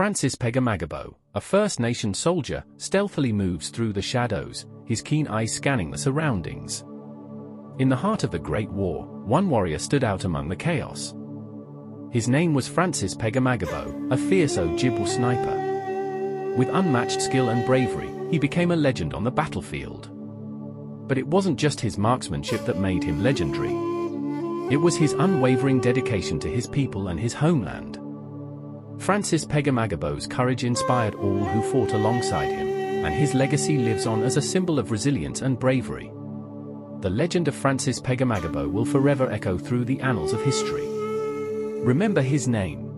Francis Pegahmagabow, a First Nation soldier, stealthily moves through the shadows, his keen eyes scanning the surroundings. In the heart of the Great War, one warrior stood out among the chaos. His name was Francis Pegahmagabow, a fierce Ojibwe sniper. With unmatched skill and bravery, he became a legend on the battlefield. But it wasn't just his marksmanship that made him legendary. It was his unwavering dedication to his people and his homeland. Francis Pegahmagabow's courage inspired all who fought alongside him, and his legacy lives on as a symbol of resilience and bravery. The legend of Francis Pegahmagabow will forever echo through the annals of history. Remember his name.